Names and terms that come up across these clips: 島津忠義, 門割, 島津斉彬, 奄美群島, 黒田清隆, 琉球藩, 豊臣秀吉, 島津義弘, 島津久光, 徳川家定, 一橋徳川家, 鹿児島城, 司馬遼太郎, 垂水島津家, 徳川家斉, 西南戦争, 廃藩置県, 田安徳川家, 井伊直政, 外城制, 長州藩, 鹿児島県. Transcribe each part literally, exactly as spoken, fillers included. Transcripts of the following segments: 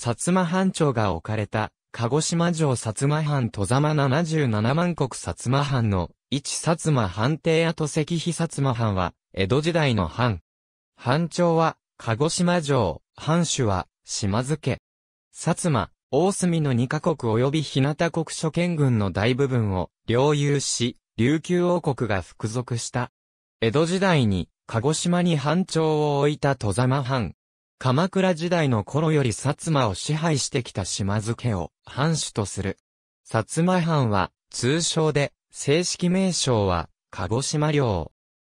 薩摩藩庁が置かれた、鹿児島城薩摩藩外様ななじゅうななまんこく薩摩藩の、一薩摩藩邸跡石碑薩摩藩は、江戸時代の藩。藩庁は、鹿児島城、藩主は、島津家。薩摩、大隅のにかこく及び日向国諸県軍の大部分を、領有し、琉球王国が服属した。江戸時代に、鹿児島に藩庁を置いた外様藩。鎌倉時代の頃より薩摩を支配してきた島津家を藩主とする。薩摩藩は通称で正式名称は鹿児島領。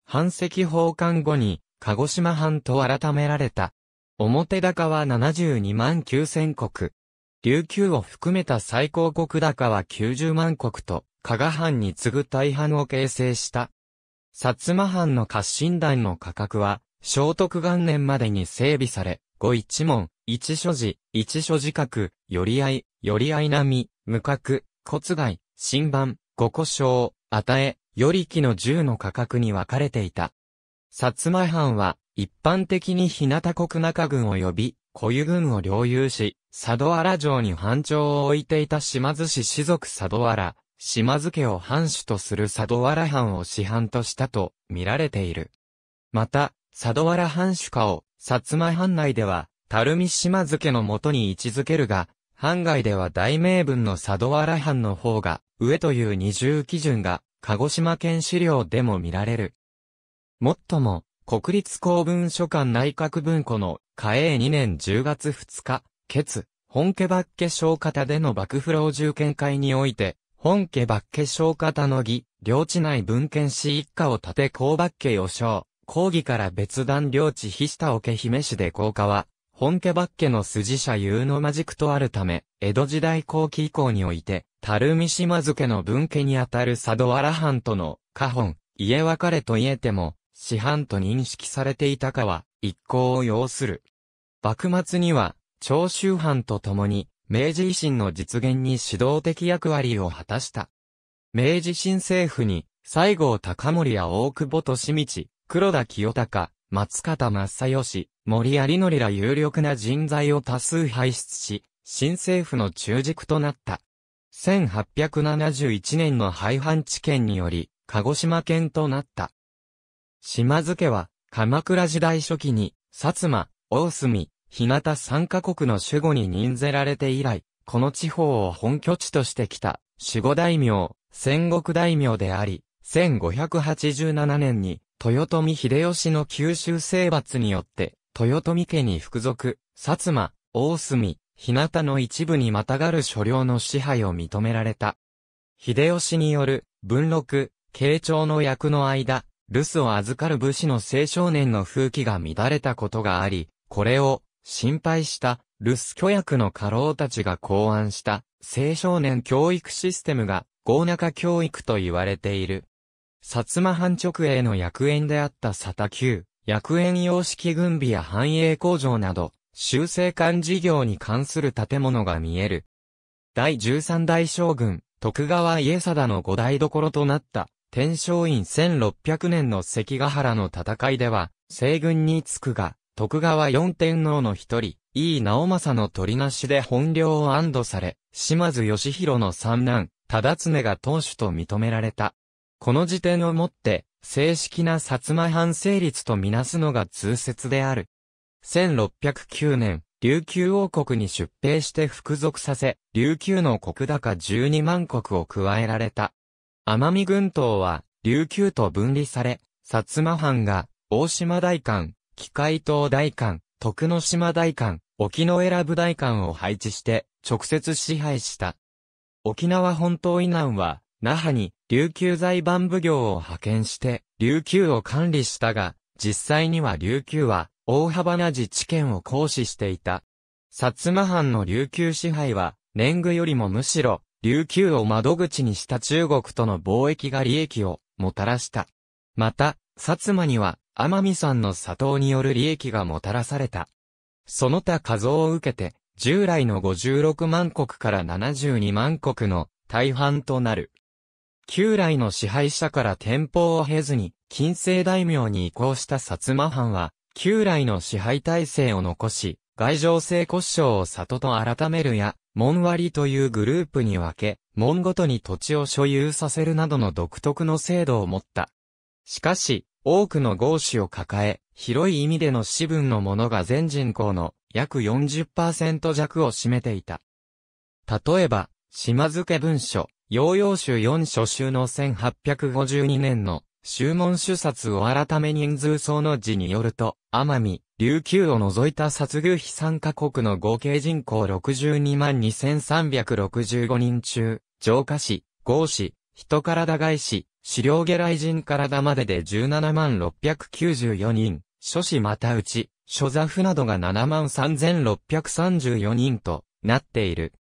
藩籍奉還後に鹿児島藩と改められた。表高はななじゅうにまんきゅうせんこく。琉球を含めた最高石高はきゅうじゅうまんこくと加賀藩に次ぐ大藩を形成した。薩摩藩の家臣団の価格は正徳元年までに整備され、御一門、一所寺、一所寺閣、寄合、寄合並、無角、骨外、新番、五個章、与え、与力のじゅうの価格に分かれていた。薩摩藩は、一般的に日向国中郡及び、小湯郡を領有し、佐渡原城に藩庁を置いていた島津氏士族佐渡原、島津家を藩主とする佐渡原藩を師範としたと、見られている。また、佐渡原藩主家を、薩摩藩内では、垂水島津家の元に位置づけるが、藩外では大名分の佐渡原藩の方が、上という二重基準が、鹿児島県資料でも見られる。もっとも、国立公文書館内閣文庫の、嘉永にねんじゅうがつふつか、決、本家抜家小方での幕府老中見会において、本家抜家小方の儀、領地内文献士一家を立て公抜家予想。講義から別段領地日下桶姫氏で降下は、本家抜家の筋者有のまじくとあるため、江戸時代後期以降において、垂水島津家の分家にあたる佐渡原藩との、家本、家別れと言えても、師範と認識されていたかは、一考を要する。幕末には、長州藩と共に、明治維新の実現に指導的役割を果たした。明治新政府に、西郷隆盛や大久保利通、黒田清隆、松方正義、森有則ら有力な人材を多数輩出し、新政府の中軸となった。せんはっぴゃくななじゅういちねんの廃藩置県により、鹿児島県となった。島津家は、鎌倉時代初期に、薩摩、大隅、日向さんかこくの守護に任ぜられて以来、この地方を本拠地としてきた、守護大名、戦国大名であり、せんごひゃくはちじゅうななねんに、豊臣秀吉の九州征伐によって、豊臣家に服属、薩摩、大隅、日向の一部にまたがる所領の支配を認められた。秀吉による、文禄、慶長の役の間、留守を預かる武士の青少年の風紀が乱れたことがあり、これを、心配した、留守居役の家老たちが考案した、青少年教育システムが、郷中教育と言われている。薩摩藩直営の役員であった佐田久、役員様式軍備や繁栄工場など、修正管事業に関する建物が見える。だいじゅうさんだい将軍、徳川家定の五台所となった、天正院せんろっぴゃくねんの関ヶ原の戦いでは、西軍につくが、徳川四天王の一人、井伊直政の取りなしで本領を安堵され、島津義弘の三男、忠常が当主と認められた。この時点をもって、正式な薩摩藩成立とみなすのが通説である。せんろっぴゃくきゅうねん、琉球王国に出兵して服属させ、琉球の石高じゅうにまんこくを加えられた。奄美群島は、琉球と分離され、薩摩藩が、大島代官、喜界島代官、徳之島代官、沖永良部代官を配置して、直接支配した。沖縄本島以南は、那覇に琉球財番奉行を派遣して琉球を管理したが、実際には琉球は大幅な自治権を行使していた。薩摩藩の琉球支配は年貢よりもむしろ琉球を窓口にした中国との貿易が利益をもたらした。また、薩摩には奄美産の砂糖による利益がもたらされた。その他数を受けて従来のごじゅうろくまんこくからななじゅうにまんこくの大半となる。旧来の支配者から天保を経ずに、近世大名に移行した薩摩藩は、旧来の支配体制を残し、外上性骨章を里と改めるや、門割というグループに分け、門ごとに土地を所有させるなどの独特の制度を持った。しかし、多くの豪主を抱え、広い意味での士分の者が全人口の約 よんじゅっパーセント 弱を占めていた。例えば、島津家文書、陽陽衆よん書集のせんはっぴゃくごじゅうにねんの宗門主殺を改め人数総の字によると、奄美、琉球を除いた殺遇被参加国の合計人口 ろくじゅうにまんにせんさんびゃくろくじゅうご 人中、城下市、郷市、人体外市、狩猟外来人体までで じゅうななまんろっぴゃくきゅうじゅうよん 人、諸市またうち、諸座府などが ななまんさんぜんろっぴゃくさんじゅうよん 人となっている。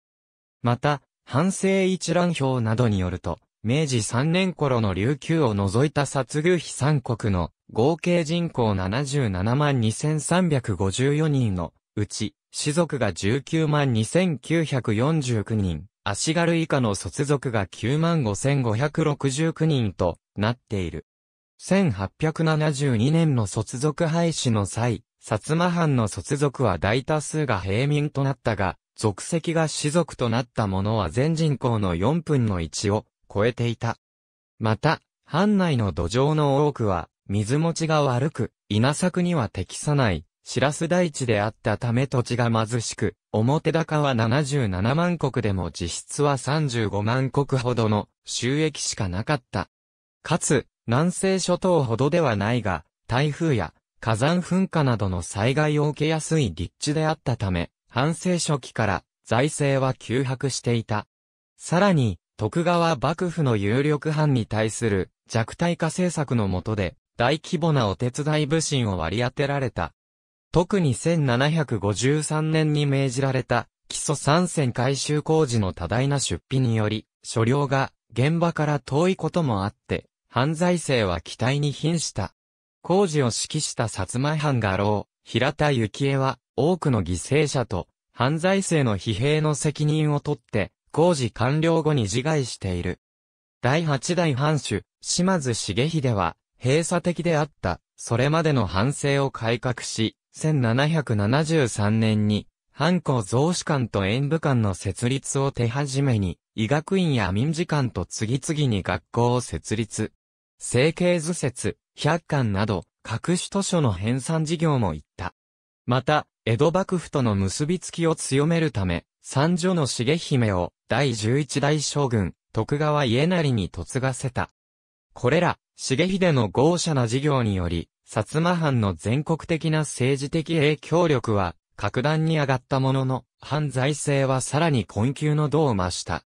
また、藩政一覧表などによると、めいじさんねん頃の琉球を除いた殺遇被参国の合計人口 ななじゅうななまんにせんさんびゃくごじゅうよん 人のうち、士族が じゅうきゅうまんにせんきゅうひゃくよんじゅうきゅう 人、足軽以下の卒族が きゅうまんごせんごひゃくろくじゅうきゅう 人となっている。せんはっぴゃくななじゅうにねんの卒族廃止の際、薩摩藩の卒族は大多数が平民となったが、族籍が士族となった者は全人口のよんぶんのいちを超えていた。また、藩内の土壌の多くは、水持ちが悪く、稲作には適さない、シラス台地であったため土地が貧しく、表高はななじゅうななまんこくでも実質はさんじゅうごまんこくほどの収益しかなかった。かつ、南西諸島ほどではないが、台風や火山噴火などの災害を受けやすい立地であったため、藩政初期から財政は窮迫していた。さらに、徳川幕府の有力藩に対する弱体化政策の下で大規模なお手伝い普請を割り当てられた。特にせんななひゃくごじゅうさんねんに命じられた基礎山線改修工事の多大な出費により、所領が現場から遠いこともあって、藩財政は期待に瀕した。工事を指揮した薩摩藩家老、平田幸恵は、多くの犠牲者と、藩財政の疲弊の責任を取って、工事完了後に自害している。だいはちだい藩主、島津重秀は、閉鎖的であった、それまでの藩政を改革し、せんななひゃくななじゅうさんねんに、藩校雑誌館と演武館の設立を手始めに、医学院や民事館と次々に学校を設立。政経図説、百巻など、各種図書の編纂事業も行った。また、江戸幕府との結びつきを強めるため、三女の重姫をだいじゅういちだい将軍、徳川家斉に嫁がせた。これら、重秀の豪奢な事業により、薩摩藩の全国的な政治的影響力は、格段に上がったものの、藩財政はさらに困窮の度を増した。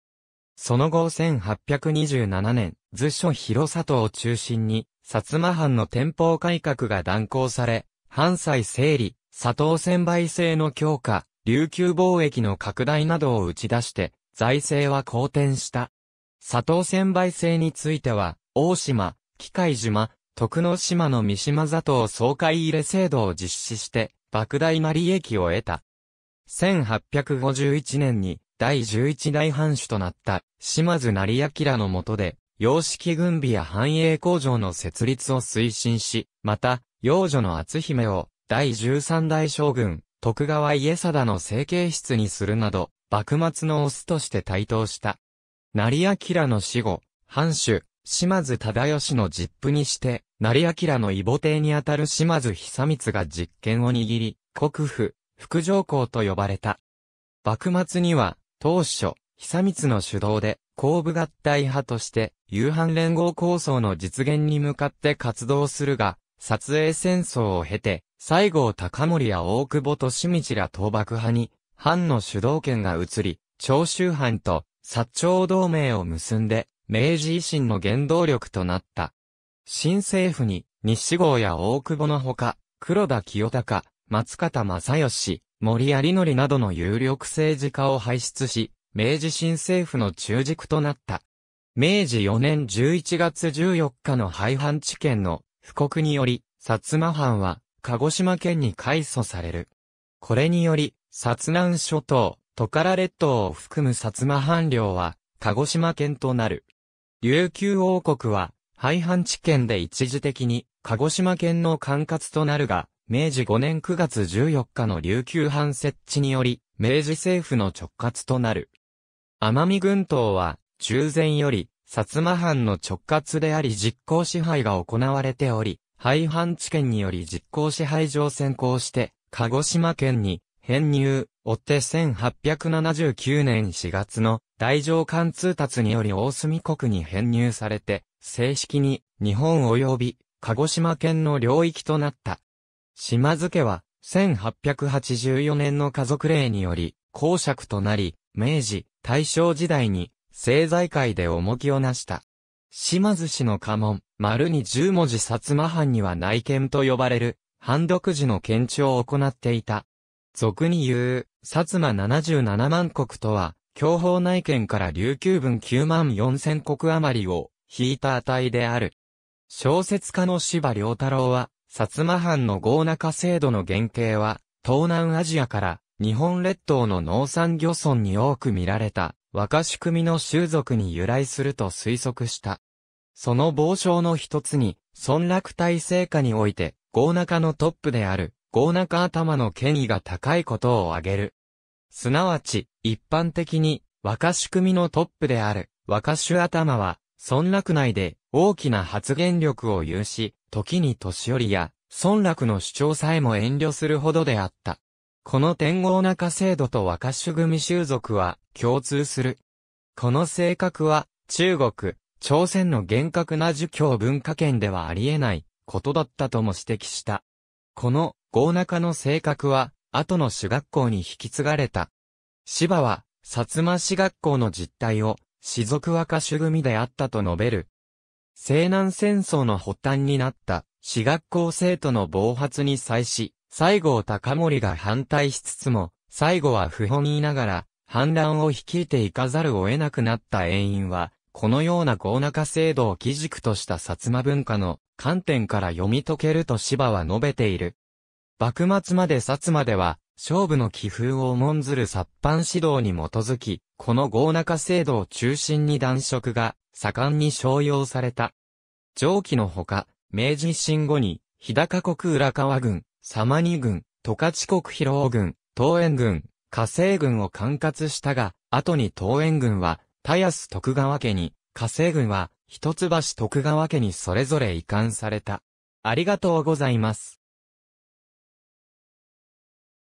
その後せんはっぴゃくにじゅうななねん、図書広里を中心に、薩摩藩の天保改革が断行され、藩債整理、砂糖専売制の強化、琉球貿易の拡大などを打ち出して、財政は好転した。砂糖専売制については、大島、喜界島、徳之島の三島砂糖総買入れ制度を実施して、莫大な利益を得た。せんはっぴゃくごじゅういちねんにだいじゅういちだい藩主となった島津斉彬の下で、洋式軍備や繁栄工場の設立を推進し、また、養女の篤姫を、だいじゅうさんだい将軍、徳川家定の整形室にするなど、幕末のオスとして台頭した。斉彬の死後、藩主、島津忠義の実父にして、斉彬の異母弟にあたる島津久光が実権を握り、国府、副上皇と呼ばれた。幕末には、当初、久光の主導で、公部合体派として、夕飯連合構想の実現に向かって活動するが、薩英戦争を経て、西郷隆盛や大久保利通ら倒幕派に、藩の主導権が移り、長州藩と薩長同盟を結んで、明治維新の原動力となった。新政府に、西郷や大久保のほか、黒田清隆、松方正義、森有則などの有力政治家を輩出し、明治新政府の中軸となった。めいじよねんじゅういちがつじゅうよっかの廃藩置県の布告により、薩摩藩は、鹿児島県に改組される。これにより、薩南諸島、トカラ列島を含む薩摩藩領は、鹿児島県となる。琉球王国は、廃藩置県で一時的に、鹿児島県の管轄となるが、明治ごねんくがつじゅうよっかの琉球藩設置により、明治政府の直轄となる。奄美群島は、従前より、薩摩藩の直轄であり実効支配が行われており、廃藩置県により実効支配上先行して、鹿児島県に編入、追ってせんはっぴゃくななじゅうきゅうねんしがつの大上官通達により大隅国に編入されて、正式に日本及び鹿児島県の領域となった。島津家はせんはっぴゃくはちじゅうよねんの家族令により公爵となり、明治、大正時代に政財界で重きをなした。島津氏の家紋、丸に十文字薩摩藩には内見と呼ばれる、藩独自の検地を行っていた。俗に言う、薩摩ななじゅうななまんこくとは、享保内見から琉球分きゅうまんよんせんこく余りを引いた値である。小説家の司馬遼太郎は、薩摩藩の強中制度の原型は、東南アジアから日本列島の農産漁村に多く見られた、若衆組の習俗に由来すると推測した。その傍証の一つに、村落体制下において、強中のトップである、強中頭の権威が高いことを挙げる。すなわち、一般的に、若衆組のトップである、若衆頭は、村落内で大きな発言力を有し、時に年寄りや、村落の主張さえも遠慮するほどであった。この点強中制度と若衆組習俗は共通する。この性格は、中国、朝鮮の厳格な儒教文化圏ではあり得ないことだったとも指摘した。この、強中の性格は、後の私学校に引き継がれた。司馬は、薩摩私学校の実態を、士族若衆組であったと述べる。西南戦争の発端になった、私学校生徒の暴発に際し、西郷隆盛が反対しつつも、最後は不本意ながら、反乱を率いていかざるを得なくなった遠因は、このような強中制度を基軸とした薩摩文化の観点から読み解けると司馬は述べている。幕末まで薩摩では、勝負の気風を重んずる殺藩指導に基づき、この強中制度を中心に男色が盛んに商用された。上記のほか、明治維新後に、日高国浦河郡、様似郡、十勝国広尾郡、東園郡、加西郡を管轄したが、後に東園郡は、田安徳川家に、加西郡は、一橋徳川家にそれぞれ移管された。ありがとうございます。